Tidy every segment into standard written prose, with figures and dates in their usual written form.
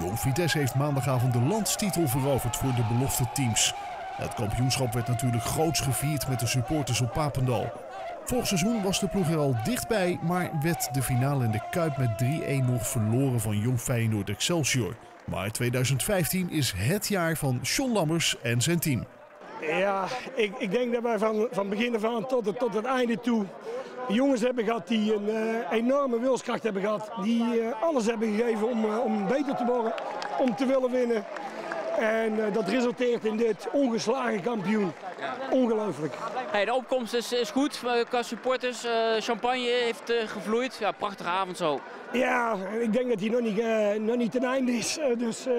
Jong Vitesse heeft maandagavond de landstitel veroverd voor de belofte teams. Het kampioenschap werd natuurlijk groots gevierd met de supporters op Papendal. Vorig seizoen was de ploeg er al dichtbij, maar werd de finale in de Kuip met 3-1 nog verloren van Jong Feyenoord Excelsior. Maar 2015 is het jaar van John Lammers en zijn team. Ja, ik denk dat wij van begin af aan tot het einde toe jongens hebben gehad die een enorme wilskracht hebben gehad. Die alles hebben gegeven om beter te worden, om te willen winnen. En dat resulteert in dit ongeslagen kampioen. Ongelooflijk. Hey, de opkomst is goed qua supporters. Champagne heeft gevloeid. Ja, prachtige avond zo. Ja, ik denk dat hij nog niet ten einde is. Die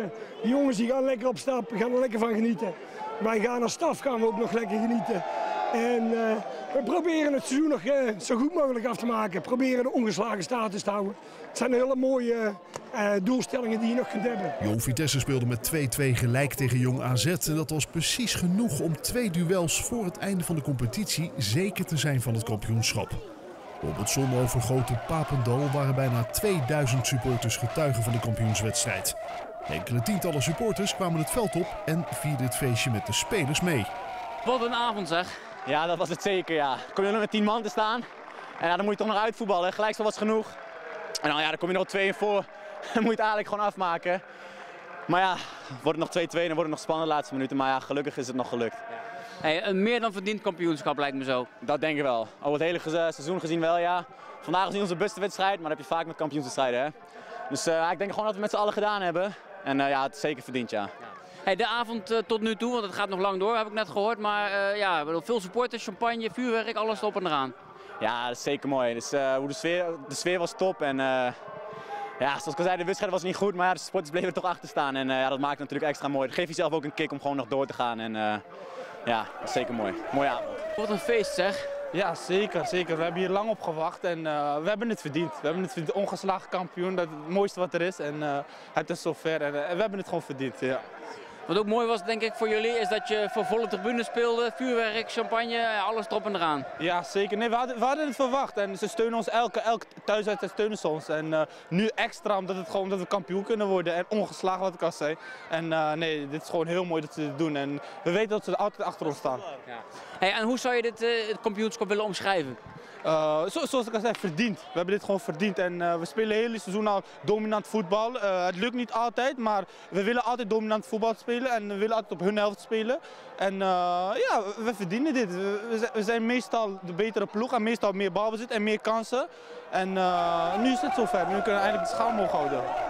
jongens die gaan lekker op stap, gaan er lekker van genieten. Wij gaan als staf ook nog lekker genieten. En we proberen het seizoen nog zo goed mogelijk af te maken. Proberen de ongeslagen status te houden. Het zijn hele mooie doelstellingen die je nog kunt hebben. Jong Vitesse speelde met 2-2 gelijk tegen Jong AZ. En dat was precies genoeg om 2 duels voor het einde van de competitie zeker te zijn van het kampioenschap. Op het zonovergoten Papendal waren bijna 2000 supporters getuigen van de kampioenswedstrijd. Enkele tientallen supporters kwamen het veld op en vierden het feestje met de spelers mee. Wat een avond zeg. Ja, dat was het zeker, ja. Kom je nog met 10 man te staan en ja, dan moet je toch nog uitvoetballen. Gelijkspel was genoeg. En dan, ja, dan kom je nog 2 in voor. Dan moet je het eigenlijk gewoon afmaken. Maar ja, wordt het nog 2-2 en dan wordt het nog spannend de laatste minuten. Maar ja, gelukkig is het nog gelukt. Hey, een meer dan verdiend kampioenschap lijkt me zo. Dat denk ik wel. Over het hele seizoen gezien wel, ja. Vandaag is niet onze beste wedstrijd, maar dat heb je vaak met kampioenswedstrijden, hè. Dus ik denk gewoon dat we het met z'n allen gedaan hebben. En ja, het is zeker verdiend, ja. Hey, de avond tot nu toe, want het gaat nog lang door, heb ik net gehoord. Maar ja, veel supporters, champagne, vuurwerk, alles erop en eraan. Ja, dat is zeker mooi. Dus, de sfeer was top. En ja, zoals ik al zei, de wedstrijd was niet goed, maar ja, de supporters bleven er toch achter staan. En ja, dat maakt het natuurlijk extra mooi. Dat geeft jezelf ook een kick om gewoon nog door te gaan. En ja, dat is zeker mooi. Mooie avond. Wat een feest zeg. Ja, zeker, zeker. We hebben hier lang op gewacht en we hebben het verdiend. We hebben het verdiend. Ongeslagen kampioen, dat is het mooiste wat er is. En het is zover en we hebben het gewoon verdiend. Ja. Wat ook mooi was denk ik voor jullie is dat je voor volle tribune speelde. Vuurwerk, champagne, alles erop en eraan. Ja, zeker. Nee, we hadden het verwacht en ze steunen ons elke thuiswedstrijd steunen ze ons. En nu extra omdat we kampioen kunnen worden en ongeslagen wat ik al zei. En nee, dit is gewoon heel mooi dat ze dit doen en we weten dat ze er altijd achter ons staan. Ja. Hey, en hoe zou je dit kampioenschap willen omschrijven? Zoals ik al zei, verdiend. We hebben dit gewoon verdiend en we spelen het hele seizoen al dominant voetbal. Het lukt niet altijd, maar we willen altijd dominant voetbal spelen en we willen altijd op hun helft spelen. En ja, we verdienen dit. We zijn meestal de betere ploeg en meestal meer balbezit en meer kansen. En nu is het zover, nu kunnen we eindelijk de schaal omhoog houden.